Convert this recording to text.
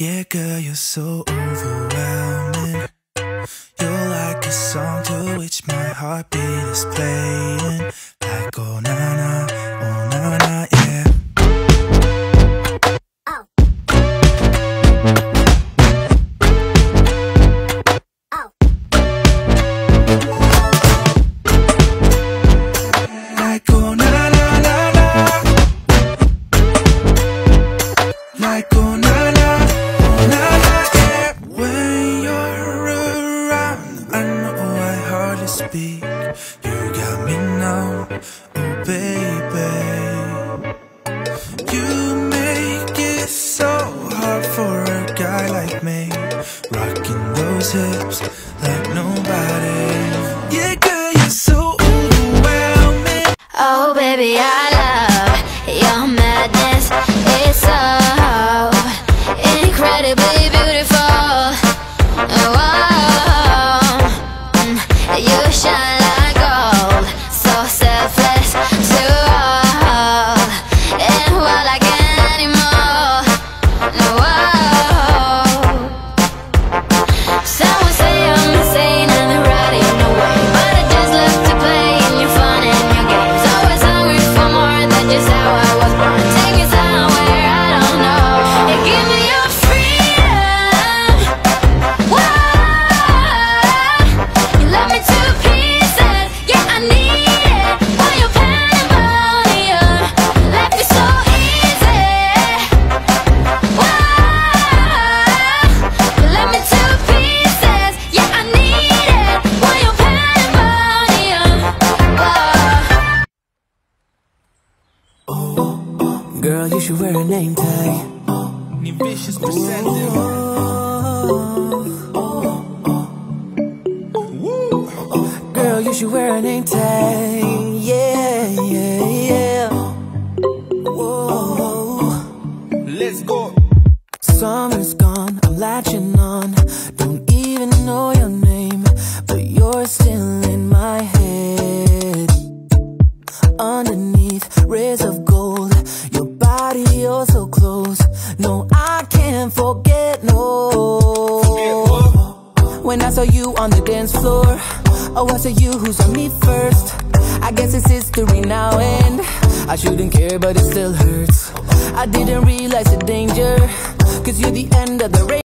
Yeah, girl, you're so overwhelming. You're like a song to which my heartbeat is playing. Like, oh, na-na, oh, na-na, yeah. Speak. You got me now, oh baby. You make it so hard for a guy like me, rocking those hips like nobody. Yeah, girl, you're so overwhelming. Oh baby, I love your madness. It's so incredibly beautiful. You shine like gold, so selfless to all, and what I can't anymore. No, oh. Someone say I'm insane and they're riding away, but I just love to play in your fun and your games. Always hungry for more than just how I was born. Take me somewhere I don't know and give me your freedom. Whoa, you love me too. Girl, you should wear a name tag. Girl, you should wear a name tag. Yeah, yeah, yeah. Whoa. Let's go. Summer's gone, I'm latching on. Don't even know your name, but you're still in my head. Underneath rays of gold, you're so close. No, I can't forget, no. When I saw you on the dance floor, oh, was it you who saw me first? I guess it's history now and I shouldn't care, but it still hurts. I didn't realize the danger, cause you're the end of the race.